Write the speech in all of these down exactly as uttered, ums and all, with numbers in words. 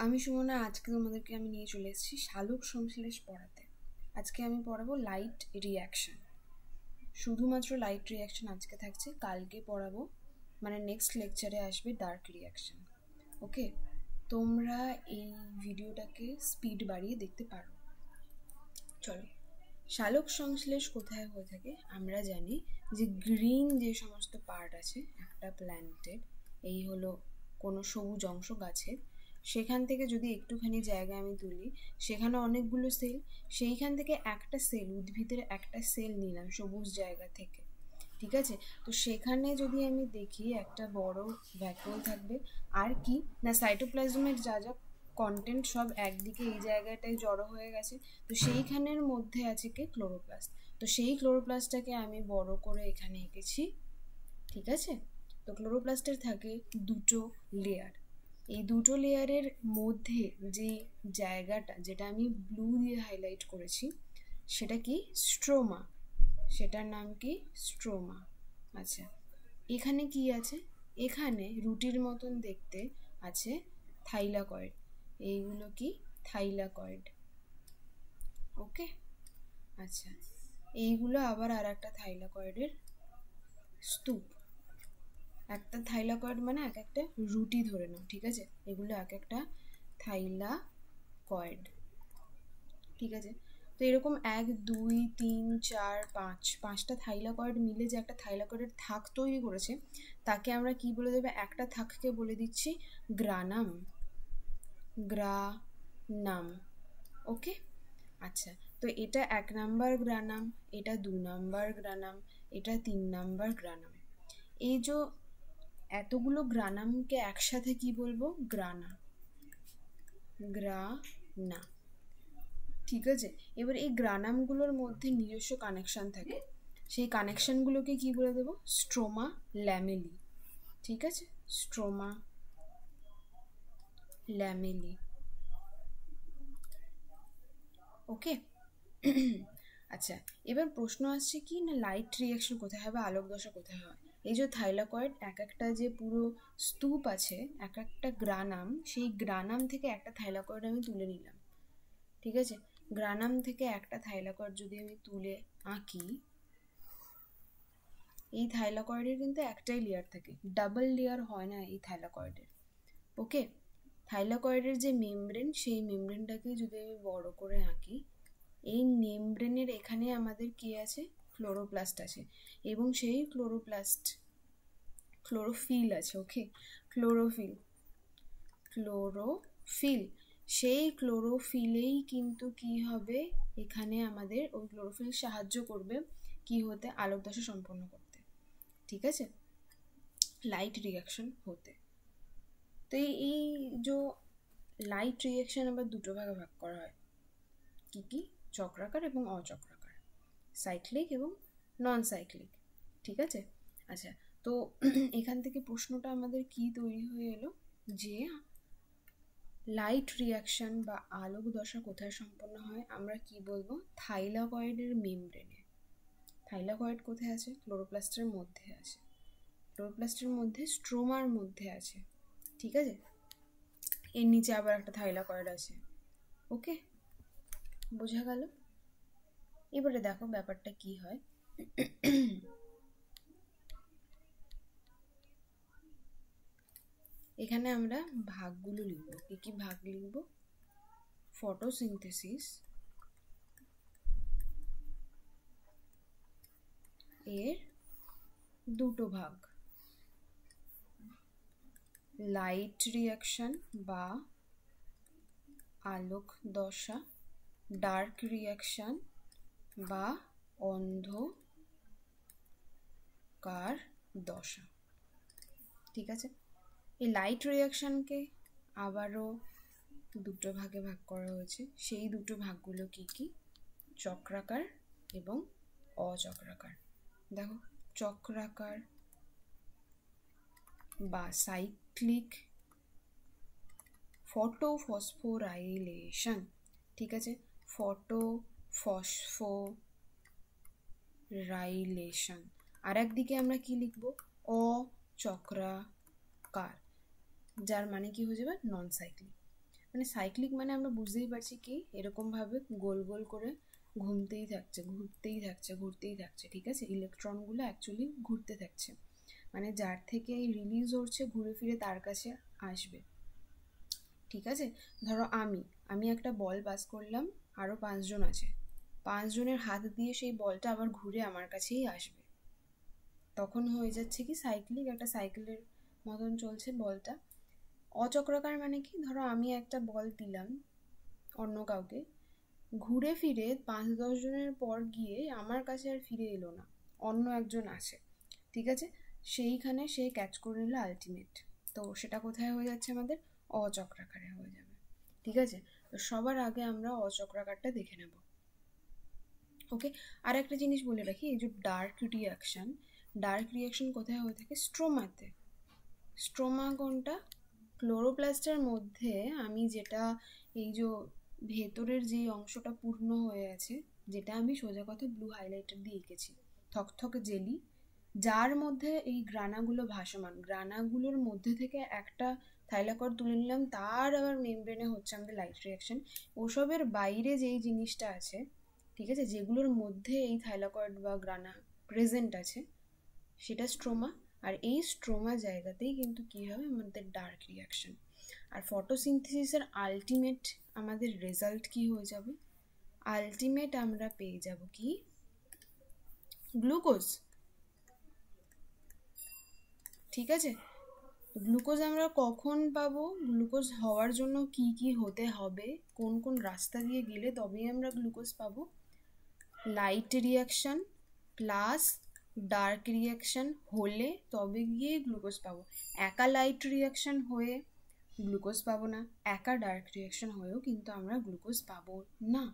आमी सुमना आजके तोमादेरके आमी निये चले एसेछि সালোকসংশ্লেষ पढ़ाते। आजके आमी पढ़ाबो लाइट रियैक्शन, शुधुमात्रो लाइट रियैक्शन आजके थाकछे, कालके पढ़ाबो माने नेक्स्ट लेक्चारे आसबे डार्क रियैक्शन। ओके, तोमरा एई भिडियोटाके स्पीड बाड़िये देखते पारो। चलो, সালোকসংশ্লেষ कोथाय होये थाके आमरा जानी जे ग्रीन जे समस्त पार्ट आछे एकटा प्लांटेड, एई हलो कोनो सबुज अंश गाछेर, सेखान थेके जोदि एकटूखानी जायगा आमी तुली, सेखाने अनेकगुलो सेल, सेइखान थेके एकटा सेल उद्भिदेर एकटा सेल निलाम सबुज जायगा थेके, ठीक आछे। तो सेखाने जोदि आमी देखी एकटा बड़ो भैक्यूल थाकबे, आर कि ना साइटोप्लाज्मेर जा जा कन्टेंट सब एकदिके एई जायगाटाय जड़ो हये गेछे। तो सेइखानेर मध्ये आछे कि क्लोरोप्लास्ट, तो सेई क्लोरोप्लास्टटाके आमी बड़ो करे एखाने एঁকেছি, ठीक आछे। तो क्लोरोप्लास्टेर थाके दुटो लेयार, এই দুটো লেয়ারের মধ্যে যে জায়গাটা যেটা আমি ব্লু দিয়ে হাইলাইট করেছি সেটা কি স্ট্রোমা, সেটার নাম কি স্ট্রোমা। আচ্ছা, এখানে কি আছে? এখানে রুটির মতন দেখতে আছে থাইলাকয়েড, এইগুলো কি থাইলাকয়েড। ওকে, আচ্ছা এইগুলো আবার আরেকটা থাইলাকয়েডের স্তূপ, একটা থাইলাকয়েড মানে এক একটা রুটি ধরে নাও, ঠিক আছে, এগুলো এক একটা থাইলাকয়েড, ঠিক আছে। তো এরকম এক দুই তিন চার পাঁচ, পাঁচটা থাইলাকয়েড মিলে যে একটা থাইলাকয়েডের থাক তৈরি করেছে তাকে আমরা কি বলে দেব? একটা থাককে বলে দিচ্ছি গ্রানাম, গ্রানাম। ওকে, আচ্ছা, তো এটা এক নাম্বার গ্রানাম, এটা দু নাম্বার গ্রানাম, এটা তিন নাম্বার গ্রানাম। এই যে এতগুলো গ্রানামকে একসাথে কি বলবো? গ্রানা, গ্রানা, ঠিক আছে। এবার এই গ্রানামগুলোর মধ্যে নিজস্ব কানেকশন থাকে, সেই কানেকশনগুলোকে কি বলে দেব? স্ট্রোমা ল্যামেলি, ঠিক আছে, স্ট্রোমা ল্যামেলি। ওকে, আচ্ছা এবার প্রশ্ন আসছে কি না লাইট রিয়াকশন কোথায় হবে, আলোক দশা কোথায় হয়? এই যে থাইলাকয়েড এক একটা যে পুরো স্তূপ আছে এক একটা গ্রানাম, সেই গ্রানাম থেকে একটা থাইলাকয়েড আমি তুলে নিলাম, ঠিক আছে। গ্রানাম থেকে একটা থাইলাকয়েড যদি আমি তুলে আঁকি, এই থাইলাকয়েডের কিন্তু একটাই লেয়ার থাকে, ডাবল লেয়ার হয় না এই থাইলাকয়েডের। ওকে, থাইলাকয়েডের যে মেমব্রেন সেই মেমব্রেনটাকে যদি আমি বড় করে আঁকি, এই মেমব্রেনের এখানে আমাদের কি আছে? क्लोरोप्लास्ट आछे, एबं सेई क्लोरोप्लास्ट क्लोरोफिल आछे। ओके, क्लोरोफिल, क्लोरोफिल सेई क्लोरोफिलेई किन्तु की हबे एखाने आमादेर ओई क्लोरोफिल साहाज्य करबे की होते? आलोक दशा सम्पन्न करते, ठीक आछे, लाइट रियैक्शन होते। तो एई जो लाइट रियैक्शन आबार दुटो भागे भाग करा हय, कि कि? चक्राकार एबं अचक्राकार, साइक्लिक एवं नन साइक्लिक, ठीक है। अच्छा, तो एखान प्रश्नटा आमादेर की तैरी हये एलो जे लाइट रियैक्शन बा आलोक दशा कोथाय सम्पन्न हय, आमरा की बोलबो? थाइलाकयेडेर मेमब्रेने। थाइलाकयेड कोथाय आछे? क्लोरोप्लास्टेर मध्य आछे, क्लोरोप्लास्टेर मध्य स्ट्रोमार मध्य आछे, ठीक है। एर नीचे आबार एकटा थाइलाकयेड आछे। ओके, बोझा गेल? এবারে দেখো ব্যাপারটা কি হয়। এখানে আমরা ভাগগুলো লিখব, কি কি ভাগ লিখব? ফটোসিনথেসিস এর দুটো ভাগ, লাইট রিয়াকশন বা আলোক দশা, ডার্ক রিয়াকশন বা অন্ধকার দশা, ঠিক আছে। এই লাইট রিয়াকশনকে আবারও দুটো ভাগে ভাগ করা হয়েছে, সেই দুটো ভাগগুলো কি কি? চক্রাকার এবং অচক্রাকার। দেখো, চক্রাকার বা সাইক্লিক ফটোফসফোরাইলেশন, ঠিক আছে, ফটো ফসফোরাইলেশন। আর একদিকে আমরা কি লিখব? অচক্রাকার, যার মানে কি হয়ে যাবে? নন সাইক্লিক। মানে সাইক্লিক মানে আমরা বুঝতেই পারছি কি এরকম ভাবে গোল গোল করে ঘুরতেই থাকছে ঘুরতেই থাকছে ঘুরতেই থাকছে ঠিক আছে। ইলেকট্রনগুলো অ্যাকচুয়ালি ঘুরতে থাকছে মানে যার থেকে এই রিলিজ হচ্ছে ঘুরে ফিরে তার কাছে আসবে ঠিক আছে। ধরো আমি আমি একটা বল পাস করলাম, আরও পাঁচজন আছে, পাঁচজনের হাত দিয়ে সেই বলটা আবার ঘুরে আমার কাছেই আসবে। তখন হয়ে যাচ্ছে কি সাইক্লিক, একটা সাইকেলের মতন চলছে বলটা। অচক্রাকার মানে কি, ধরো আমি একটা বল দিলাম অন্য কাউকে, ঘুরে ফিরে পাঁচ দশ জনের পর গিয়ে আমার কাছে আর ফিরে এলো না, অন্য একজন আছে ঠিক আছে, সেইখানে সে ক্যাচ করে নিল আলটিমেট। তো সেটা কোথায় হয়ে যাচ্ছে, আমাদের অচক্রাকারে হয়ে যাবে ঠিক আছে। তো সবার আগে আমরা অচক্রাকারটা দেখে নেব ওকে। আর একটা জিনিস বলে রাখি, এই যে ডার্ক রিয়াকশান, ডার্ক রিয়াকশান কোথায় হয়ে থাকে, স্ট্রোমাতে। স্ট্রোমা কোনটা, ক্লোরোপ্লাস্টের মধ্যে আমি যেটা এই যে ভেতরের যে অংশটা পূর্ণ হয়ে আছে, যেটা আমি সোজা কথা ব্লু হাইলাইটার দিয়ে এঁকেছি, থকথকে জেলি, যার মধ্যে এই গ্রানাগুলো ভাসমান, গ্রানাগুলোর মধ্যে থেকে একটা থাইলাকর তুলে নিলাম, তার আবার মেমব্রেনে হচ্ছে আমাদের লাইট রিয়াকশন। ওসবের বাইরে যেই জিনিসটা আছে ঠিক আছে, যেগুলোর মধ্যে এই থাইলাকয়েড বা গ্রানা প্রেজেন্ট আছে, সেটা স্ট্রোমা। আর এই স্ট্রোমা জায়গাতেই কিন্তু কী হবে আমাদের ডার্ক রিয়াকশন। আর ফটোসিনথেসিসের আলটিমেট আমাদের রেজাল্ট কি হয়ে যাবে, আলটিমেট আমরা পেয়ে যাব কি গ্লুকোজ ঠিক আছে। গ্লুকোজ আমরা কখন পাবো, গ্লুকোজ হওয়ার জন্য কি কি হতে হবে, কোন কোন রাস্তা দিয়ে গেলে তবেই আমরা গ্লুকোজ পাবো, light reaction plus dark reaction হলে তবে গিয়ে গ্লুকোজ পাবো। একা লাইট রিয়াকশন হয়ে গ্লুকোজ পাবো না, একা ডার্ক রিয়াকশন হয়েও কিন্তু আমরা গ্লুকোজ পাবো না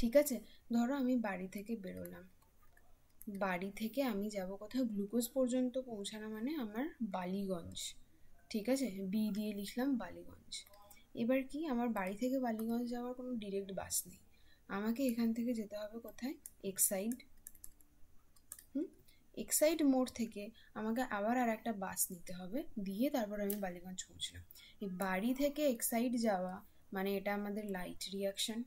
ঠিক আছে। ধরো আমি বাড়ি থেকে বেরোলাম, বাড়ি থেকে আমি যাব কোথাও, গ্লুকোজ পর্যন্ত পৌঁছানো মানে আমার বালিগঞ্জ ঠিক আছে, বি দিয়ে লিখলাম বালিগঞ্জ। এবার কি আমার বাড়ি থেকে বালিগঞ্জ যাওয়ার কোনো ডিরেক্ট বাস নেই, আমাকে এখান থেকে যেতে হবে কোথায়, এক্সাইড, হুম এক্সাইড মোড় থেকে আমাকে আবার আর একটা বাস নিতে হবে, দিয়ে তারপর আমি বালিগঞ্জ পৌঁছলাম। এই বাড়ি থেকে এক্সাইড যাওয়া মানে এটা আমাদের লাইট রিয়াকশন,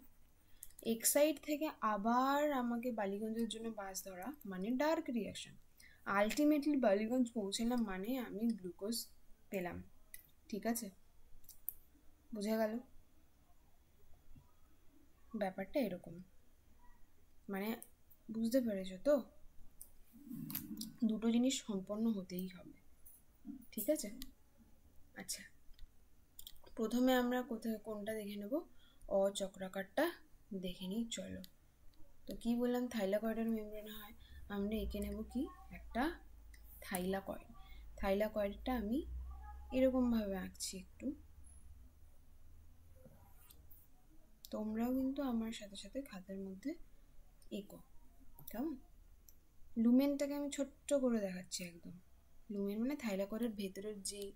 এক্সাইড থেকে আবার আমাকে বালিগঞ্জের জন্য বাস ধরা মানে ডার্ক রিয়াকশন, আলটিমেটলি বালিগঞ্জ পৌঁছলাম মানে আমি গ্লুকোজ পেলাম ঠিক আছে। বোঝা গেল ব্যাপারটা এরকম, মানে বুঝতে পেরেছো তো, দুটো জিনিস সম্পন্ন হতেই হবে ঠিক আছে। আচ্ছা প্রথমে আমরা কোথায় কোনটা দেখে নেব, অচক্রাকারটা দেখে নিই চলো। তো কি বললাম, থাইলাকয়েডের মেমব্রেন হয়, আমরা এঁকে নেব কি একটা থাইলাকয়েড। থাইলাকয়েডটা আমি এরকমভাবে আঁকছি একটু, তোমরাও কিন্তু আমার সাথে সাথে খাতার মধ্যে এঁকো কেমন। লুমেনটাকে আমি ছোট্ট করে দেখাচ্ছি একদম, লুমেন মানে থাইলাকয়েডের ভেতরের যেই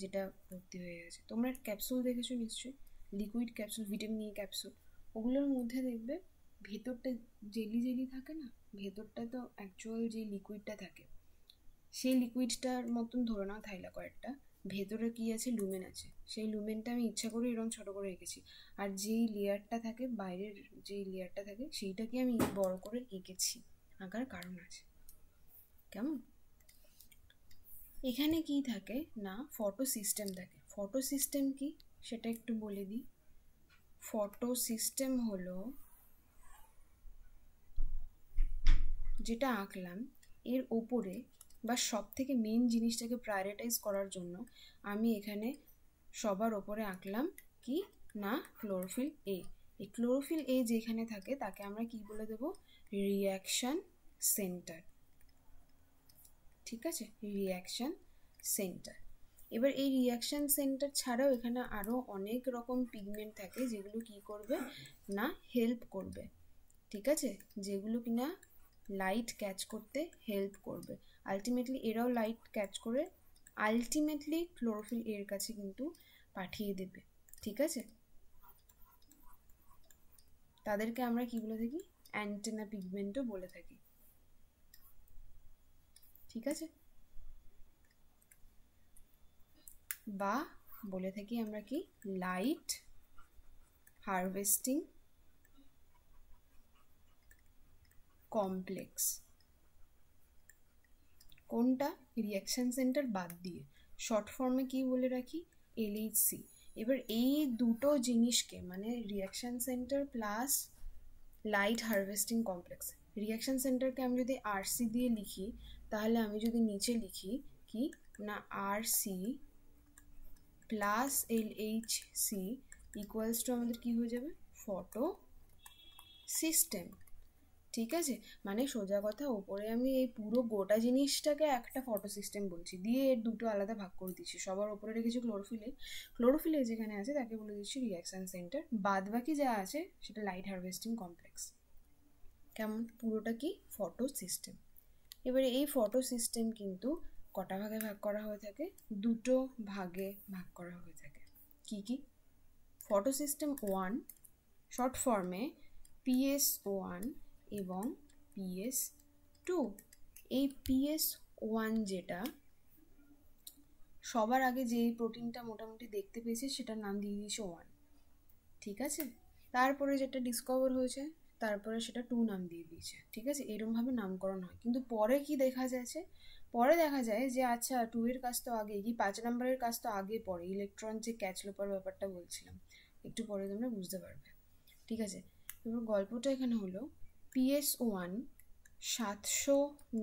যেটা ভর্তি হয়ে গেছে। তোমরা ক্যাপসুল দেখেছো নিশ্চয়ই, liquid capsule, vitamin E capsule, ওগুলোর মধ্যে দেখবে ভেতরটা জেলি জেলি থাকে না, ভেতরটা তো অ্যাকচুয়াল যে লিকুইডটা থাকে সেই লিকুইডটার মতন ধরে নাও থাইলাকয়েডটা, ভেতরে কী আছে, লুমেন আছে। সেই লুমেনটা আমি ইচ্ছা করে এরকম ছোটো করে এঁকেছি, আর যেই লেয়ারটা থাকে বাইরের যেই লেয়ারটা থাকে সেইটাকে আমি বড় করে এঁকেছি, আঁকার কারণ আছে কেমন। এখানে কি থাকে না, ফটোসিস্টেম থাকে। ফটোসিস্টেম কি সেটা একটু বলে দিই। ফটোসিস্টেম হলো যেটা আঁকলাম, এর ওপরে বা সব থেকে মেন জিনিসটাকে প্রায়োরিটাইজ করার জন্য আমি এখানে সবার ওপরে আঁকলাম কি না ক্লোরোফিল এ। এই ক্লোরোফিল এ যেখানে থাকে তাকে আমরা কি বলে দেব, রিয়াকশন সেন্টার ঠিক আছে, রিয়াকশন সেন্টার। এবার এই রিয়াকশন সেন্টার ছাড়াও এখানে আরও অনেক রকম পিগমেন্ট থাকে যেগুলো কি করবে না হেল্প করবে ঠিক আছে, যেগুলো কিনা লাইট ক্যাচ করতে হেল্প করবে। আলটিমেটলি এরাও লাইট ক্যাচ করে আলটিমেটলি ক্লোরোফিল এর কাছে কিন্তু পাঠিয়ে দেবে ঠিক আছে। তাদেরকে আমরা কি বলে থাকি, অ্যান্টেনা পিগমেন্টও বলে থাকি ঠিক আছে, বা বলে থাকি আমরা কি লাইট harvesting complex কোনটা reaction center বাদ দিয়ে short form में की बोले रखी L H C এবার এই দুটো জিনিসকে মানে reaction center plus light harvesting complex reaction center के हम जो R C दिए लिखी ताहले हमें जो नीचे लिखी कि ना R C plus L H C equals to हमारे की हो जाए फोटो सिस्टेम ठीक है माने सोजा कथा ओपरे आमी ए पुरो गोटा जिनिसटाके एकटा फोटो सिस्टेम बोलছি दिए एर दुटो आलादा भाग कर দিয়েছি সবার উপরে রেখেছি ক্লোরোফিলে ক্লোরোফিলে যেখানে আছে তাকে বলে দিয়েছি রিঅ্যাকশন সেন্টার বাদ বাকি যা আছে সেটা লাইট হারভেস্টিং কমপ্লেক্স কেমন পুরোটা কি ফটো সিস্টেম এবারে এই ফটো সিস্টেম কিন্তু কটা ভাগে ভাগ করা হয়ে থাকে দুটো ভাগে ভাগ করা হয়ে থাকে কি কি ফটো সিস্টেম वन শর্ট ফর্মে P S वन एवं P S टू ये P S वन जेटा सबार आगे जे प्रोटीन मोटामुटी देखते पेয়েছি সেটার नाम दिए दिए वन ठीक है तारপরে যেটা डिस्कवर হয়েছে তারপরে সেটা टू नाम दिए दिए ठीक है এরকম ভাবে নামকরণ হয় কিন্তু পরে কি দেখা যাচ্ছে পরে দেখা যায় যে আচ্ছা टू এর কাজ তো আগে কি पाँच নম্বরের কাজ তো আগে পরে ইলেকট্রন যে ক্যাচ লোপার ব্যাপারটা বলছিলাম একটু পরে তোমরা বুঝতে পারবে ঠিক আছে এবার গল্পটা এখানে হলো P S वन सातशो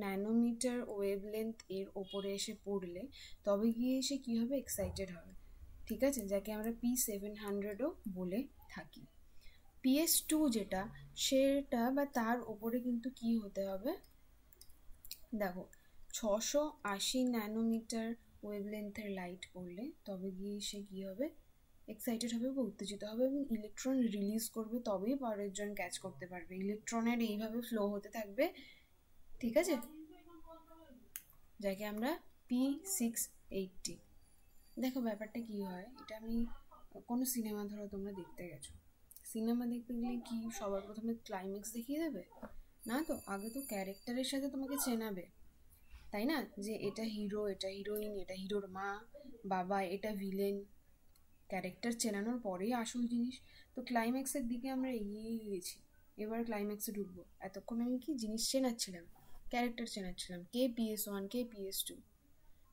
नैनोमीटर वेवलेंथ एर ओपरे एसे पड़ले तब गिये से कि हबे एक्साइटेड हबे ठीक आछे जाके आमरा P सेवन हंड्रेड ओ बोले थाकी P S टू जेटा सेटा बा तार ओपरे किन्तु कि होते हबे देखो छशो आशी नैनोमीटर वेवलेंथेर लाइट पड़ले तब गिये से कि हबे एक्साइटेड हबे उत्तेजित हबे इलेक्ट्रन रिलीज करबे तबेई परेर जन कैच करते पारबे इलेक्ट्रनेर एइभाबे फ्लो होते थाकबे ठीक आछे जाके आमरा P सिक्स एट्टी देखो ব্যাপারটা কি হয় এটা আমি কোন সিনেমা ধরো তোমরা দেখতে গেছো সিনেমা দেখতে গেলে কি সবার প্রথমে ক্লাইম্যাক্স দেখিয়ে দেবে না তো আগে তো ক্যারেক্টারের সাথে তোমাকে চেনাবে তাই না যে এটা হিরো এটা হিরোইন এটা হিরোর মা বাবা এটা ভিলেন ক্যারেক্টার চেনানোর পরেই আসল জিনিস তো ক্লাইম্যাক্সের দিকে আমরা এগিয়ে গিয়েছি এবার ক্লাইম্যাক্সে ঢুকবো এতক্ষণ আমি কি জিনিস চেনাচ্ছিলাম ক্যারেক্টার চেনাচ্ছিলাম কে P S वन কে P S टू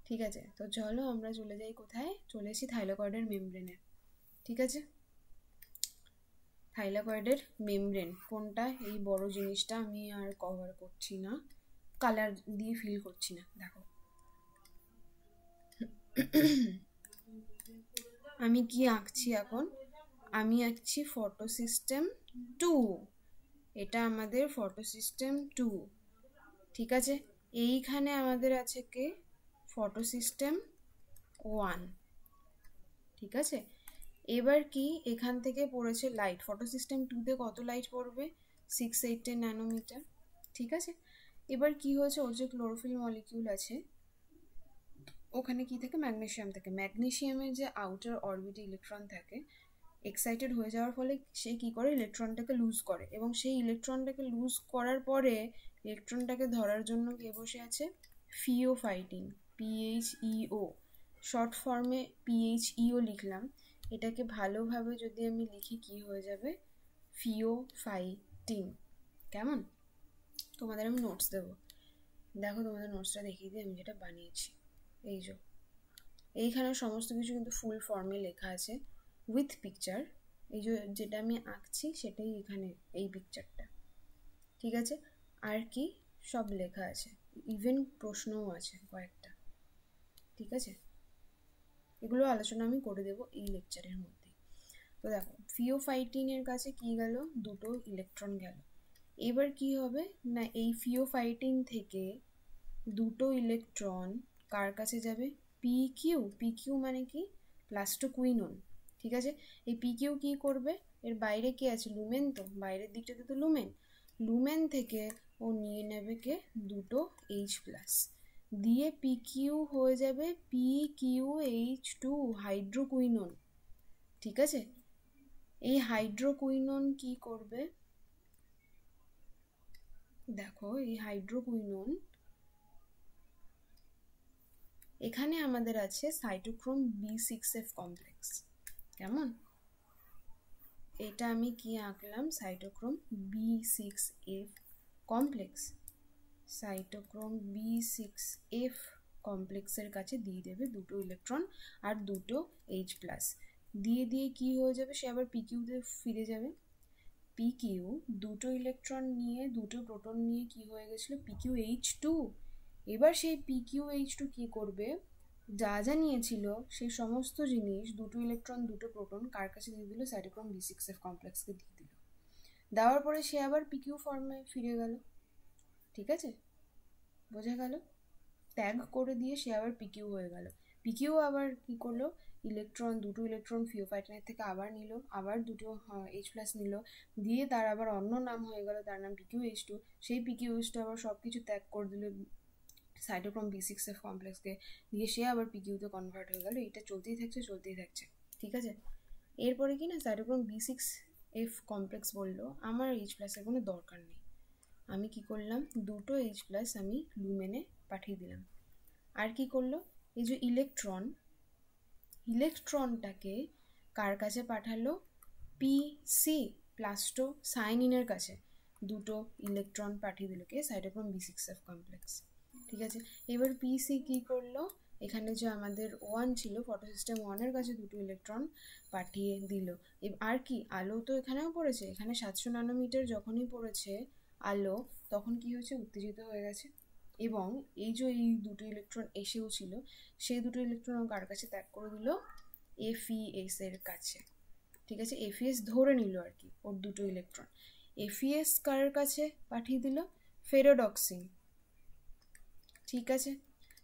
ঠিক আছে তো চলো আমরা চলে যাই কোথায় চলে এসেছি থাইলাকয়েডের মেমব্রেনে ঠিক আছে থাইলাকয়েডের মেমব্রেন কোনটা এই বড় জিনিসটা আমি আর কভার করছি না কালার দিয়ে ফিল করছি না দেখো आमी की आँखछी एखन आमी आँखछी फोटोसिस्टेम टू एटा आमादेर फोटोसिस्टेम टू ठीक आछे एइखाने आमादेर आछे के फोटोसिस्टेम वन ठीक आछे एबार की एखान थेके पड़ेछे लाइट फोटोसिस्टेम टू ते कत लाइट पड़बे सिक्स एट्टी नैनोमीटर ठीक आछे एबार की होयेछे ओर जे क्लोरोफिल मलिक्यूल आछे ওখানে কি থাকে ম্যাগনেসিয়াম থাকে ম্যাগনেসিয়ামের যে আউটার অরবিটে ইলেকট্রন থাকে এক্সাইটেড হয়ে যাওয়ার ফলে সে কি করে ইলেকট্রনটাকে লুজ করে এবং সেই ইলেকট্রনটাকে লুজ করার পরে ইলেকট্রনটাকে ধরার জন্য কে বসে আছে phaeophytin P H E O short ফর্মে P H E O লিখলাম এটাকে ভালোভাবে যদি আমি লিখি কি হয়ে যাবে ফিওফাইটিন কেমন তোমাদের আমি নোটস দেব দেখো তোমাদের নোটসটা দেখিয়ে দিই আমি যেটা বানিয়েছি এই যে এইখানে সমস্ত কিছু কিন্তু ফুল ফর্মে লেখা আছে উইথ পিকচার এই যে যেটা আমি আঁকছি সেটাই এখানে এই পিকচারটা ঠিক আছে আর কি সব লেখা আছে ইভেন প্রশ্নও আছে কয়েকটা ঠিক আছে এগুলো আলোচনা আমি করে দেব এই লেকচারের মধ্যে তো দেখো ফিওফাইটিন এর কাছে কি গেল দুটো ইলেকট্রন গেল এবার কি হবে না এই ফিওফাইটিন থেকে দুটো ইলেকট্রন कार काछे जाबे P Q P Q माने कि प्लस टू क्विनोन ठीक है ये P Q की करबे एर बाइरे कि आछे लुमेन तो बाइरेर दिकटाते तो लुमेन लुमेन थेके ओ निये नेबे के दुटो H प्लस दिए P Q हो जाबे P Q H two hydroquinone ठीक है ये हाइड्रोक्विनोन की करबे देखो ये हाइड्रोक्विनोन एखाने आमादेर आछे cytochrome B six F complex केमन এটা আমি কি আঁকলাম cytochrome B six F complex cytochrome B six F কমপ্লেক্সের কাছে দিয়ে দেবে দুটো ইলেকট্রন আর দুটো এইচ প্লাস দিয়ে দিয়ে কি হয়ে যাবে সে আবার পি কিউতে ফিরে যাবে। পি কিউ দুটো ইলেকট্রন নিয়ে দুটো প্রোটন নিয়ে কি হয়ে গেছিল পি কিউ এইচ টু। এবার সেই পি কিউ এইচ টু কী করবে যা যা নিয়েছিল সেই সমস্ত জিনিস দুটো ইলেকট্রন দুটো প্রোটন কার কাছে দিয়ে দিল সাইটোক্রোম বি সিক্স এফ কমপ্লেক্সকে দিয়ে দিল। দেওয়ার পরে সে আবার পি কিউ ফর্মে ফিরে গেল। ঠিক আছে বোঝা গেল ট্যাগ করে দিয়ে সে আবার পি কিউ হয়ে গেল। পি কিউ আবার কী করলো ইলেকট্রন দুটো ইলেকট্রন ফিওফাইটানের থেকে আবার নিল আবার দুটো এইচ প্লাস নিল দিয়ে তার আবার অন্য নাম হয়ে গেল তার নাম পি কিউ এইচ টু। সেই পি কিউ এইচ টু আবার সব কিছু ত্যাগ করে দিল সাইটোক্রোম বি সিক্স এফ কমপ্লেক্সকে দিয়ে সে আবার পি কিউতে কনভার্ট হয়ে গেল। এটা চলতেই থাকছে চলতেই থাকছে। ঠিক আছে এরপরে কি না cytochrome B six F complex বললো আমার এইচ প্লাসের কোনো দরকার নেই। আমি কি করলাম দুটো এইচ প্লাস আমি লুমেনে পাঠিয়ে দিলাম। আর কি করলো এই যে ইলেকট্রন ইলেকট্রনটাকে কার কাছে পাঠালো পি সি প্লাস্টোসায়ানিনের কাছে দুটো ইলেকট্রন পাঠিয়ে দিল কে cytochrome B six F complex. ঠিক আছে এবার পি সি কী করলো এখানে যে আমাদের ওয়ান ছিল ফটোসিস্টেম ওয়ানের কাছে দুটো ইলেকট্রন পাঠিয়ে দিল। আর কি আলো তো এখানেও পড়েছে এখানে সাতশো ন্যানোমিটার যখনই পড়েছে আলো তখন কি হয়েছে উত্তেজিত হয়ে গেছে এবং এই যে এই দুটো ইলেকট্রন এসেও ছিল সেই দুটো ইলেকট্রন কার কাছে ত্যাগ করে দিল এফইএস এর কাছে। ঠিক আছে এফইএস ধরে নিল আর কি ওর দুটো ইলেকট্রন এফইএস কার কাছে পাঠিয়ে দিল ফেরোডক্সিন। ঠিক আছে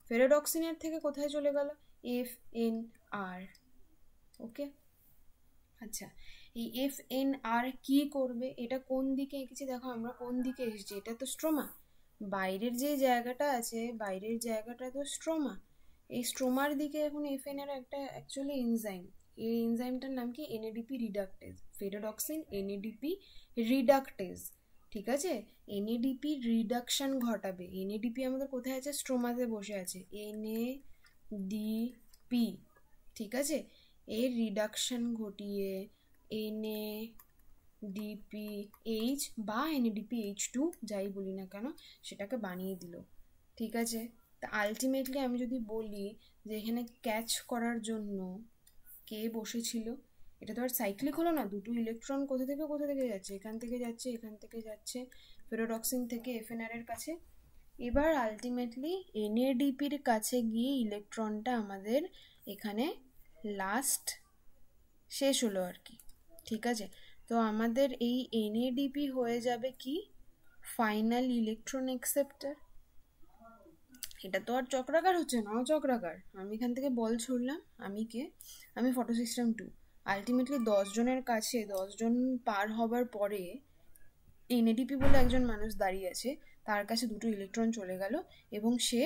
ফেরোডক্সিনের থেকে কোথায় চলে গেল এফ এন আর। ওকে আচ্ছা এই এফ এন আর কী করবে এটা কোন দিকে এঁকেছি দেখো আমরা কোন দিকে এসেছি এটা তো স্ট্রোমা বাইরের যে জায়গাটা আছে বাইরের জায়গাটা তো স্ট্রোমা এই স্ট্রোমার দিকে এখন এফ এন আর একটা অ্যাকচুয়ালি এনজাইম এই এনজাইমটার নাম কি NADP reductase ferredoxin NADP reductase. ঠিক আছে এনএডিপি রিডাকশন ঘটাবে এনএডিপি আমাদের কোথায় আছে স্ট্রোমাতে বসে আছে এনএডিপি। ঠিক আছে এর রিডাকশন ঘটিয়ে এনএডিপিএইচ বা এনএডিপিএইচ টু যাই বলি না কেন সেটাকে বানিয়ে দিল। ঠিক আছে তা আলটিমেটলি আমি যদি বলি যে এখানে ক্যাচ করার জন্য কে বসেছিল এটা তো আর সাইক্লিক হলো না দুটো ইলেকট্রন কোথা থেকে কোথা থেকে যাচ্ছে এখান থেকে যাচ্ছে এখান থেকে যাচ্ছে ফেরোডক্সিন থেকে এফএনআর এর কাছে। এবার আলটিমেটলি এনএডিপির কাছে গিয়ে ইলেকট্রনটা আমাদের এখানে লাস্ট শেষ হলো আর কি। ঠিক আছে তো আমাদের এই এনএডিপি হয়ে যাবে কি ফাইনাল ইলেকট্রন অ্যাকসেপ্টার। এটা তো আর চক্রাকার হচ্ছে না চক্রাকার আমি এখান থেকে বল ছুড়লাম আমি কে আমি ফটোসিস্টেম টু আলটিমেটলি দশজনের কাছে দশজন পার হবার পরে এনএডিপি বলে একজন মানুষ দাঁড়িয়ে আছে তার কাছে দুটো ইলেকট্রন চলে গেল এবং সে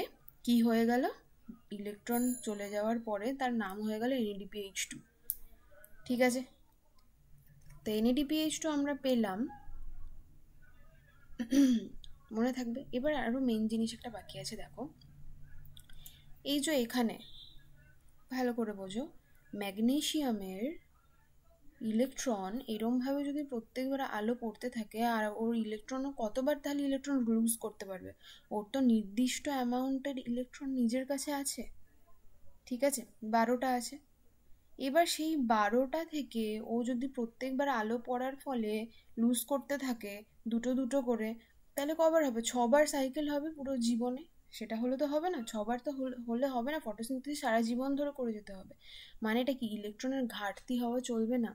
কি হয়ে গেল ইলেকট্রন চলে যাওয়ার পরে তার নাম হয়ে গেল এনএডিপিএইচ টু। ঠিক আছে তো এনএডিপিএইচ টু আমরা পেলাম মনে থাকবে। এবার আরও মেন জিনিস একটা বাকি আছে দেখো এই যে এখানে ভালো করে বোঝো ম্যাগনেসিয়ামের ইলেকট্রন এরমভাবে যদি প্রত্যেকবার আলো পড়তে থাকে আর ওর ইলেকট্রনও কতবার তাহলে ইলেকট্রন লুজ করতে পারবে ওর তো নির্দিষ্ট অ্যামাউন্টের ইলেকট্রন নিজের কাছে আছে। ঠিক আছে বারোটা আছে এবার সেই বারোটা থেকে ও যদি প্রত্যেকবার আলো পড়ার ফলে লুজ করতে থাকে দুটো দুটো করে তাহলে কবার হবে ছবার সাইকেল হবে পুরো জীবনে সেটা হলে তো হবে না ছবার তো হলে হবে না ফটোসিনথেসিস সারা জীবন ধরে করে যেতে হবে মানে এটা কি ইলেকট্রনের ঘাটতি হওয়া চলবে না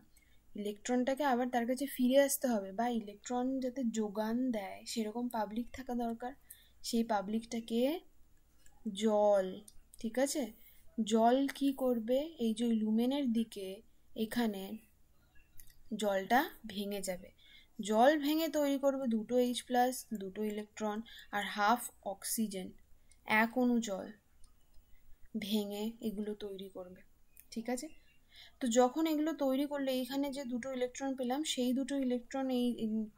ইলেকট্রনটাকে আবার তার কাছে ফিরে আসতে হবে বা ইলেকট্রন যাতে যোগান দেয় সেরকম পাবলিক থাকা দরকার সেই পাবলিকটাকে জল। ঠিক আছে জল কি করবে এই যে লুমেনের দিকে এখানে জলটা ভেঙে যাবে জল ভেঙে তৈরি করবে দুটো এইচ প্লাস দুটো ইলেকট্রন আর হাফ অক্সিজেন এক অণু জল ভেঙে এগুলো তৈরি করবে। ঠিক আছে তো যখন এগুলো তৈরি করলে এইখানে যে দুটো ইলেকট্রন পেলাম সেই দুটো ইলেকট্রন এই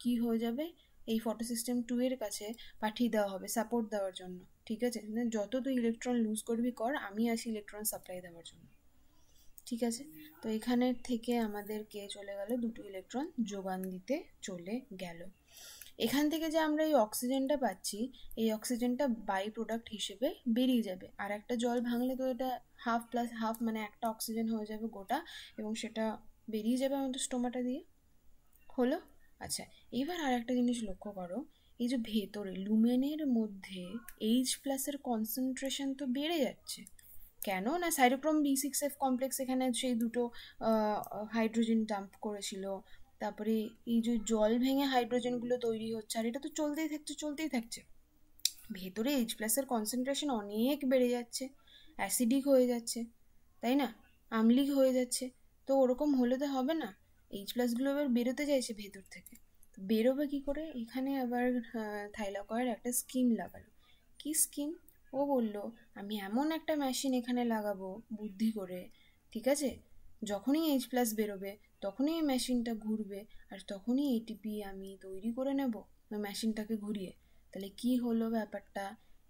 কী হয়ে যাবে এই ফটোসিস্টেম টু এর কাছে পাঠিয়ে দেওয়া হবে সাপোর্ট দেওয়ার জন্য। ঠিক আছে যত তুই ইলেকট্রন লুজ করবি কর আমি আসি ইলেকট্রন সাপ্লাই দেওয়ার জন্য। ঠিক আছে। তো এখানের থেকে আমাদেরকে চলে গেল দুটো ইলেকট্রন যোগান দিতে চলে গেল। এখান থেকে যে আমরা এই অক্সিজেনটা পাচ্ছি, এই অক্সিজেনটা বাই প্রোডাক্ট হিসেবে বেরিয়ে যাবে। আর একটা জল ভাঙলে তো এটা হাফ প্লাস হাফ মানে একটা অক্সিজেন হয়ে যাবে গোটা, এবং সেটা বেরিয়ে যাবে আমাদের স্টোমাটা দিয়ে। হলো। আচ্ছা, এবার আর একটা জিনিস লক্ষ্য করো, এই যে ভেতরে লুমেনের মধ্যে এইচ প্লাসের কনসেন্ট্রেশন তো বেড়ে যাচ্ছে, কেন না cytochrome B six F complex এখানে সেই দুটো হাইড্রোজেন ডাম্প করেছিল, তারপরে এই যে জল ভেঙে হাইড্রোজেনগুলো তৈরি হচ্ছে, আর এটা তো চলতেই থাকছে চলতেই থাকছে। ভেতরে এইচ প্লাসের কনসেন্ট্রেশন অনেক বেড়ে যাচ্ছে, অ্যাসিডিক হয়ে যাচ্ছে, তাই না, আমলিক হয়ে যাচ্ছে। তো ওরকম হলে তো হবে না, এইচ প্লাসগুলো এবার বেরোতে চাইছে ভেতর থেকে, বেরোবে কী করে? এখানে আবার থাইলাকয়ের একটা স্কিম লাগালো। কি স্কিম? ও বলল আমি এমন একটা মেশিন এখানে লাগাবো বুদ্ধি করে, ঠিক আছে, যখনই এইচ প্লাস বেরোবে তখনই এই মেশিনটা ঘুরবে, আর তখনই এটিপি আমি তৈরি করে নেব মেশিনটাকে ঘুরিয়ে। তাহলে কি হলো ব্যাপারটা?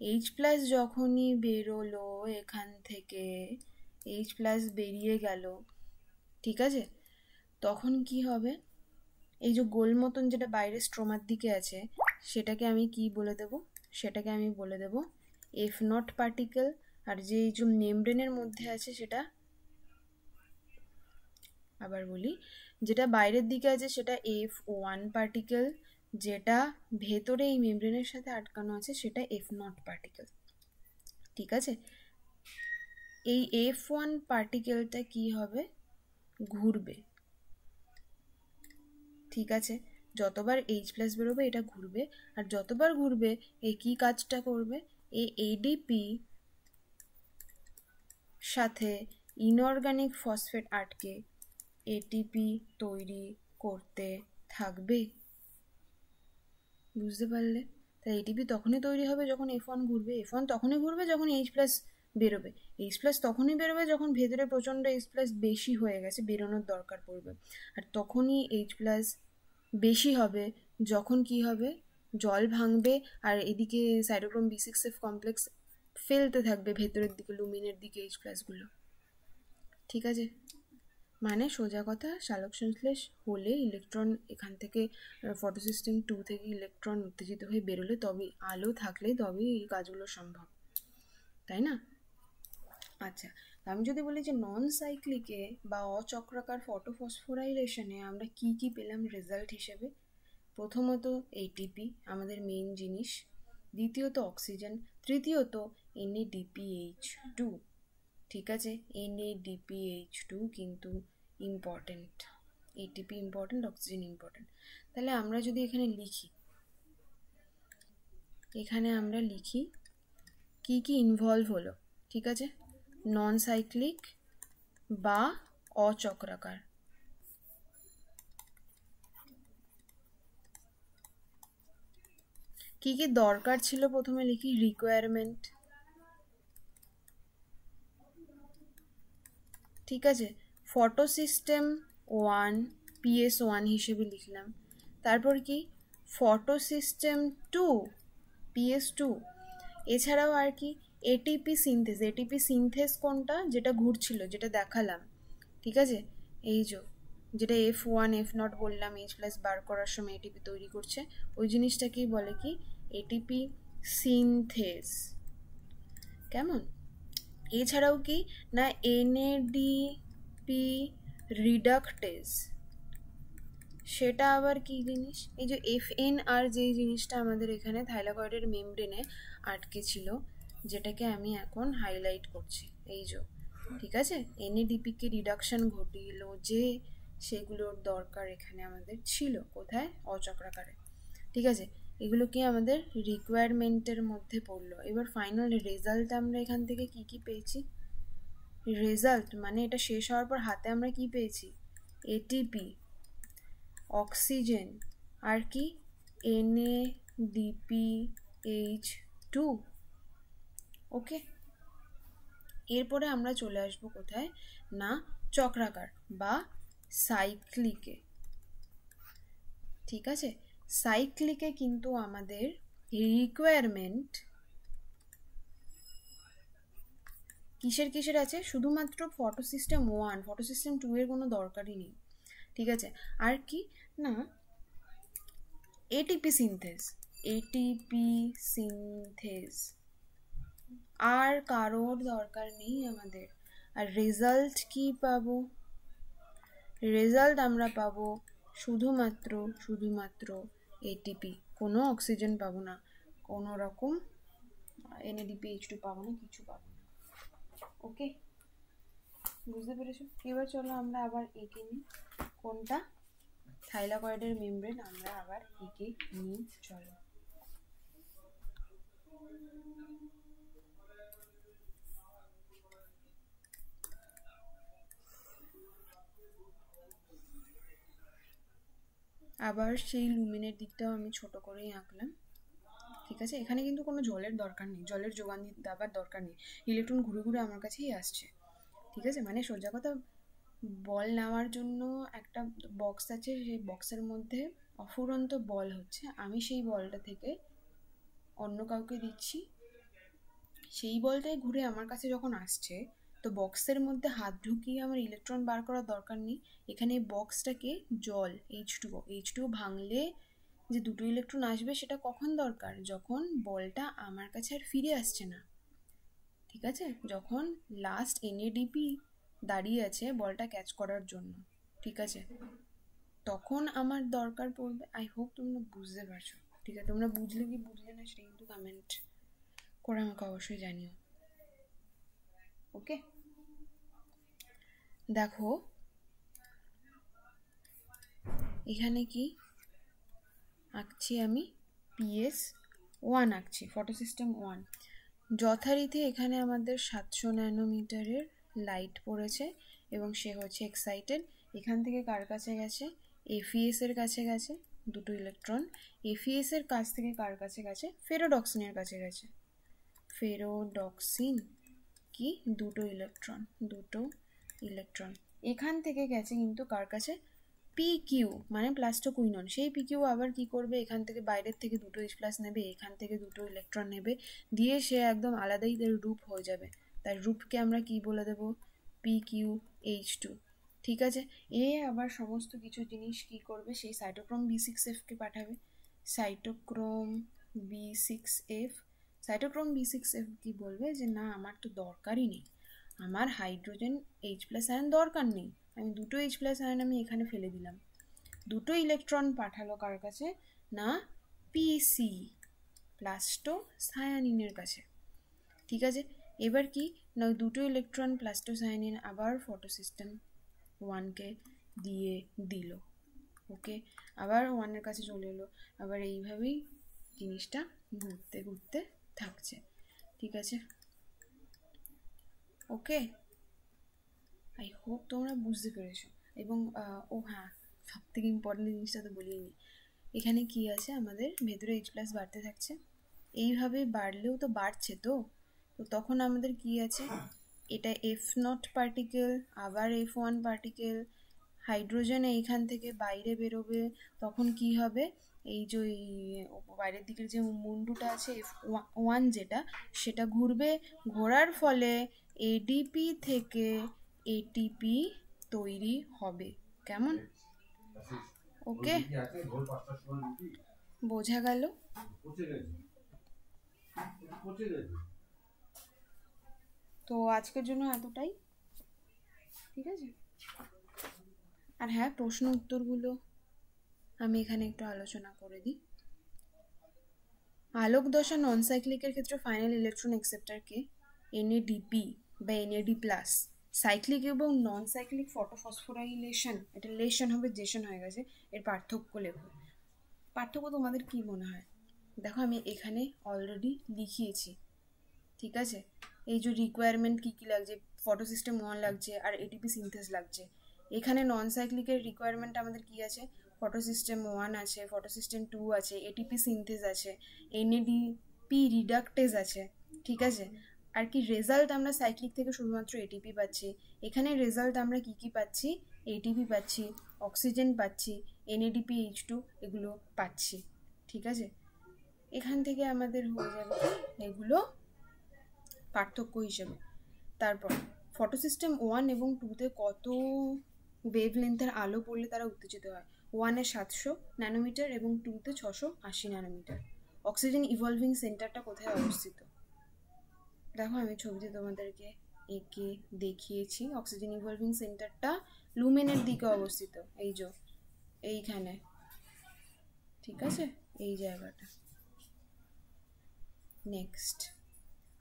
এইচ প্লাস যখনই বেরোলো এখান থেকে, এইচ প্লাস বেরিয়ে গেল, ঠিক আছে, তখন কি হবে? এই যে গোল মতন যেটা বাইরে স্ট্রোমার দিকে আছে সেটাকে আমি কি বলে দেব? সেটাকে আমি বলে দেব এফ নট পার্টিকেল। আর যে এই যে মেমব্রেনের মধ্যে আছে সেটা, আবার বলি, যেটা বাইরের দিকে আছে সেটা এফ ওয়ান পার্টিকেল, যেটা ভেতরে এই মেমব্রেনের সাথে আটকানো আছে সেটা এফ নট পার্টিকেল, ঠিক আছে। এই এফ ওয়ান পার্টিকেলটা কি হবে? ঘুরবে, ঠিক আছে, যতবার এইচ প্লাস বেরোবে এটা ঘুরবে, আর যতবার ঘুরবে এ কি কাজটা করবে? এই এডিপি সাথে ইনঅর্গানিক ফসফেট আটকে এটিপি তৈরি করতে থাকবে, বুঝতে পারলে? তাই এটিপি তখনই তৈরি হবে যখন এফ ওয়ান ঘুরবে, এফ ওয়ান তখনই ঘুরবে যখন এইচ প্লাস বেরোবে, এইচ প্লাস তখনই বেরোবে যখন ভেতরে প্রচণ্ড এইচ প্লাস বেশি হয়ে গেছে, বেরোনোর দরকার পড়বে, আর তখনই এইচ প্লাস বেশি হবে যখন কি হবে? জল ভাঙবে, আর এদিকে cytochrome B six F complex ফেলতে থাকবে ভেতরের দিকে লুমিনের দিকে এইচ প্লাসগুলো, ঠিক আছে। মানে সোজা কথা, সালোকসংশ্লেষ হলে ইলেকট্রন এখান থেকে ফটোসিস্টেম টু থেকে ইলেকট্রন উত্তেজিত হয়ে বেরোলে, তবে আলো থাকলে তবেই এই কাজগুলো সম্ভব, তাই না? আচ্ছা, আমি যদি বলি যে নন সাইক্লিকে বা অচক্রাকার ফটোফসফোরাইলেশনে আমরা কি কি পেলাম রেজাল্ট হিসেবে? প্রথমত এটিপি, আমাদের মেইন জিনিস, দ্বিতীয়ত অক্সিজেন, তৃতীয়ত এনএডিপিএইচ টু, ঠিক আছে। এনএডিপিএইচ টু কিন্তু important, ATP important, oxygen important. তাহলে আমরা যদি এখানে লিখি, এখানে আমরা লিখি কি কি ইনভলভ হলো, ঠিক আছে, নন সাইক্লিক বা অচক্রাকার, কি কি দরকার ছিল? প্রথমে লিখি রিকোয়ারমেন্ট, ঠিক আছে, ফটোসিস্টেম ওয়ান পিএস ওয়ান হিসেবে লিখলাম। তারপর কি? Photosystem two PS two. এছাড়াও আর কি? এটিপি সিনথেস, এটিপি সিনথেস কোনটা? যেটা ঘুরছিল, যেটা দেখালাম, ঠিক আছে, এই যে যেটা এফ ওয়ান এফ নট বললাম এইচ প্লাস বার করার সময় এটিপি তৈরি করছে, ওই জিনিসটাকেই বলে কি? এটিপি সিনথেস, কেমন? এছাড়াও কি না এনএডিপি রিডাক্টেজ, সেটা আবার কি জিনিস? এই যে এফ এন আর যেই জিনিসটা আমাদের এখানে থাইলাকয়েডের মেমব্রেনে আটকে ছিল, যেটাকে আমি এখন হাইলাইট করছি, এই যে, ঠিক আছে, এনএডিপিকে রিডাকশন ঘটিল, যে সেগুলোর দরকার এখানে আমাদের ছিল, কোথায়? অচক্রাকারে, ঠিক আছে। এগুলো কি আমাদের রিকোয়ারমেন্টের মধ্যে পড়লো। এবার ফাইনাল রেজাল্ট আমরা এখান থেকে কি কি পেয়েছি? রেজাল্ট মানে এটা শেষ হওয়ার পর হাতে আমরা কি পেয়েছি? এটিপি, অক্সিজেন, আর কি? NADPH two, okay. এরপরে আমরা চলে আসবো কোথায়? না চক্রাকার বা সাইক্লিকে, ঠিক আছে। সাইক্লিকে কিন্তু আমাদের রিকোয়ারমেন্ট কিসের কিসের আছে শুধুমাত্র ফটোসিস্টেম ওয়ান ফটোসিস্টেম টু এর কোনো দরকারই নেই ঠিক আছে। আর কি না এটিপি সিনথেস এটিপি সিনথেস আর কারোর দরকার নেই আমাদের। আর রেজাল্ট কি পাবো রেজাল্ট আমরা পাবো শুধুমাত্র শুধুমাত্র এটিপি কোনো অক্সিজেন পাবো না কোনো রকম এনএডিপিএইচ টু পাবো না কিছু পাবো না। ওকে বুঝতে পেরেছো। এবার চলো আমরা আবার একে নিই কোনটা থাইলাকয়েডের মেমব্রেন আমরা আবার একে নিই চলো। আবার সেই লুমিনের দিকটাও আমি ছোট করেই আঁকলাম ঠিক আছে। এখানে কিন্তু কোনো জলের দরকার নেই জলের যোগান দেওয়ার দরকার নেই ইলেকট্রন ঘুরে ঘুরে আমার কাছেই আসছে ঠিক আছে। মানে সোজা কথা বল নেওয়ার জন্য একটা বক্স আছে সেই বক্সের মধ্যে অফুরন্ত বল হচ্ছে আমি সেই বলটা থেকে অন্য কাউকে দিচ্ছি সেই বলটাই ঘুরে আমার কাছে যখন আসছে তো বক্সের মধ্যে হাত ঢুকিয়ে আমার ইলেকট্রন বার করার দরকার নেই। এখানে বক্সটাকে জল H two O H two ভাঙলে যে দুটো ইলেকট্রন আসবে সেটা কখন দরকার যখন বলটা আমার কাছে আর ফিরে আসছে না ঠিক আছে যখন লাস্ট এনএডিপি দাঁড়িয়ে আছে বলটা ক্যাচ করার জন্য ঠিক আছে তখন আমার দরকার পড়বে। আই হোপ তোমরা বুঝতে পারছো ঠিক আছে। তোমরা বুঝলে কি বুঝলে না সেটা কিন্তু কমেন্ট করে আমাকে অবশ্যই জানিও। ওকে দেখো এখানে কি আঁকছি আমি পিএস ওয়ান আঁকছি ফটোসিস্টেম ওয়ান যথারীতি এখানে আমাদের সাতশো ন্যানোমিটারের লাইট পড়েছে এবং সে হচ্ছে এক্সাইটেড। এখান থেকে কার কাছে গেছে এফিএস এর কাছে গেছে দুটো ইলেকট্রন এফিএস এর কাছ থেকে কার কাছে গেছে ফেরোডক্সিনের কাছে গেছে ফেরোডক্সিন কি দুটো ইলেকট্রন দুটো ইলেকট্রন এখান থেকে গেছে কিন্তু কার কাছে পি কিউ মানে প্লাস্টোকুইনন সেই পি কিউ আবার কি করবে এখান থেকে বাইরের থেকে দুটো এইচ প্লাস নেবে এখান থেকে দুটো ইলেকট্রন নেবে দিয়ে সে একদম আলাদাই তার রূপ হয়ে যাবে তার রূপকে আমরা কি বলে দেব পি কিউ এইচ টু ঠিক আছে। এ আবার সমস্ত কিছু জিনিস কি করবে সেই সাইটোক্রোম বি সিক্স এফকে পাঠাবে cytochrome B six F cytochrome B six F কি বলবে যে না আমার তো দরকারই নেই আমার হাইড্রোজেন এইচ প্লাস আয়ন দরকার নেই আমি দুটো এইচ প্লাস আয়ন আমি এখানে ফেলে দিলাম দুটো ইলেকট্রন পাঠালো কার কাছে না পিসি প্লাস্টোসায়ানিনের কাছে ঠিক আছে। এবার কি না দুটো ইলেকট্রন প্লাস্টোসায়ানিন আবার ফটোসিস্টেম ওয়ানকে দিয়ে দিল ওকে আবার ওয়ানের কাছে চলে এলো আবার এইভাবেই জিনিসটা ঘুরতে ঘুরতে থাকছে ঠিক আছে। ওকে আই হোপ তোমরা বুঝতে পেরেছো। এবং ও হ্যাঁ সব থেকে ইম্পর্টেন্ট জিনিসটা তো বলিনি এখানে কি আছে আমাদের ভেতরে এইচ প্লাস বাড়তে থাকছে এইভাবে বাড়লেও তো বাড়ছে তো তো তখন আমাদের কি আছে এটা এফ নট পার্টিকেল আবার এফ ওয়ান পার্টিকেল হাইড্রোজেন এইখান থেকে বাইরে বেরোবে তখন কি হবে এই যে বাইরের দিকের যে মুন্ডুটা আছে এফ ওয়ান যেটা সেটা ঘুরবে ঘোরার ফলে এডিপি থেকে এটিপি তৈরি হবে কেমন। ওকে বোঝা গেল। তো আজকের জন্য এতটাই ঠিক আছে। আর হ্যাঁ প্রশ্ন উত্তরগুলো আমি এখানে একটু আলোচনা করে দিই। আলোক দশা নন সাইক্লিকের ক্ষেত্রে ফাইনাল ইলেকট্রন অ্যাকসেপ্টরকে এনএডিপি বা এনএডি প্লাস সাইক্লিক এবং নন সাইক্লিক ফটোফসফোরাইলেশন এটা লেশন হবে জেশন হয়ে গেছে এর পার্থক্য লেখো। পার্থক্য তোমাদের কি মনে হয় দেখো আমি এখানে অলরেডি লিখিয়েছি ঠিক আছে। এই যে রিকোয়ারমেন্ট কী কী লাগছে ফটোসিস্টেম ওয়ান লাগছে আর এটিপি সিনথেস লাগছে এখানে নন সাইক্লিকের রিকোয়ারমেন্ট আমাদের কি আছে ফটোসিস্টেম ওয়ান আছে ফটোসিস্টেম টু আছে এটিপি সিনথেস আছে এনএডিপি রিডাক্টেজ আছে ঠিক আছে। আর কি রেজাল্ট আমরা সাইক্লিক থেকে শুধুমাত্র এটিপি পাচ্ছি এখানে রেজাল্ট আমরা কি কি পাচ্ছি এটিপি পাচ্ছি অক্সিজেন পাচ্ছি এনএডিপি এইচ টু এগুলো পাচ্ছি ঠিক আছে। এখান থেকে আমাদের হয়ে যাবে এগুলো পার্থক্য হিসেবে। তারপর ফটোসিস্টেম ওয়ান এবং টুতে কত ওয়েভলেন্থের আলো পড়লে তারা উত্তেজিত হয়? ওয়ানে সাতশো ন্যানোমিটার এবং টুতে ছশো আশি ন্যানোমিটার। অক্সিজেন ইভলভিং সেন্টারটা কোথায় অবস্থিত? দেখো আমি ছবিতে তোমাদেরকে এঁকে দেখিয়েছি। অক্সিজেন ইভলভিং সেন্টারটা লুমেনের দিকে অবস্থিত, এই যে এইখানে, ঠিক আছে, এই জায়গাটা। নেক্সট,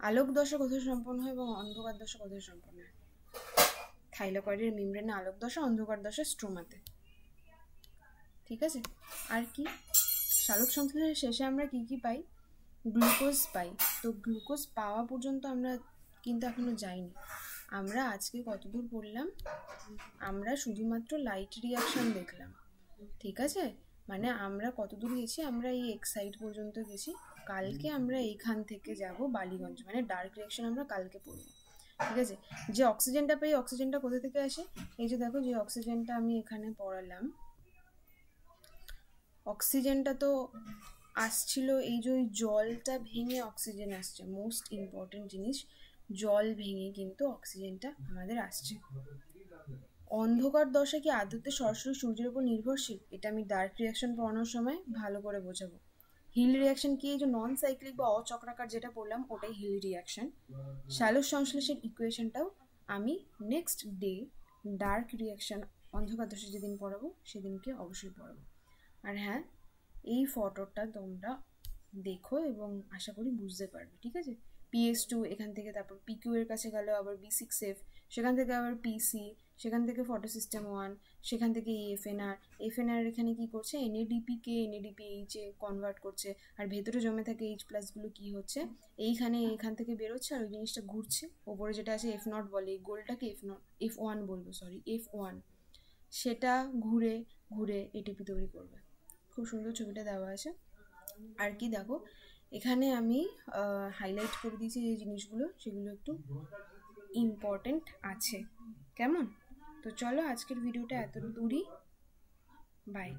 আলোক দশা কোথায় সম্পন্ন হয় এবং অন্ধকার দশা কোথায় সম্পন্ন হয়? থাইলাকয়েডের মেমব্রেনে আলোক দশা, অন্ধকার দশা স্ট্রোমাতে, ঠিক আছে। আর কি সালোকসংশ্লেষের শেষে আমরা কি কি পাই? গ্লুকোজ পাই। তো গ্লুকোজ পাওয়া পর্যন্ত আমরা কিন্তু এখনো যাইনি। আমরা আজকে কতদূর পড়লাম? আমরা শুধুমাত্র লাইট রিয়াকশন দেখলাম, ঠিক আছে। মানে আমরা কতদূর গেছি? আমরা এই এক্সাইট পর্যন্ত গেছি। কালকে আমরা এইখান থেকে যাব বালিগঞ্জ, মানে ডার্ক রিয়াকশন আমরা কালকে পড়ব, ঠিক আছে। যে অক্সিজেনটা পাই, অক্সিজেনটা কোথা থেকে আসে? এই যে দেখো, যে অক্সিজেনটা আমি এখানে পড়ালাম, অক্সিজেনটা তো আসছিল এই যে জলটা ভেঙে অক্সিজেন আসছে। মোস্ট ইম্পর্টেন্ট জিনিস, জল ভেঙে কিন্তু অক্সিজেনটা আমাদের আসছে। অন্ধকার দশা কি আদতে সরাসরি সূর্যের উপর নির্ভরশীল? এটা আমি ডার্ক রিয়াকশন পড়ানোর সময় ভালো করে বোঝাবো। হিল রিয়াকশন কি? এই যে নন সাইক্লিক বা অচক্রাকার যেটা পড়লাম, ওটাই হিল রিয়াকশন। সালোকসংশ্লেষের ইকুয়েশনটাও আমি নেক্সট ডে ডার্ক রিয়াকশন অন্ধকার দশা যেদিন পড়াবো সেদিনকে অবশ্যই পড়াবো। আর হ্যাঁ, এই ফটোটা তোমরা দেখো এবং আশা করি বুঝতে পারবে, ঠিক আছে। পিএস টু এখান থেকে, তারপর পিকিউ এর কাছে গেল, আবার বি সিক্স এফ, সেখান থেকে আবার পিসি, সেখান থেকে ফটোসিস্টেম ওয়ান, সেখান থেকে এফএনআর। এফএনআর এখানে কি করছে? এনএডিপি কে এনএডিপিএইচ এ কনভার্ট করছে। আর ভেতরে জমে থাকে এইচ প্লাসগুলো কি হচ্ছে? এইখানে এখান থেকে বেরোচ্ছে আর ওই জিনিসটা ঘুরছে। ওপরে যেটা আছে এফ নট বলে, এই গোলটাকে এফ নট এফ ওয়ান বলবো, সরি এফ ওয়ান, সেটা ঘুরে ঘুরে এটিপি তৈরি করবে। খুব সুন্দর ছবিটা দেওয়া আছে। আর কি দেখো, এখানে আমি হাইলাইট করে দিয়েছি যে জিনিসগুলো, সেগুলো একটু ইম্পর্টেন্ট আছে, কেমন? তো চলো আজকের ভিডিওটা এত দূরই, বাই।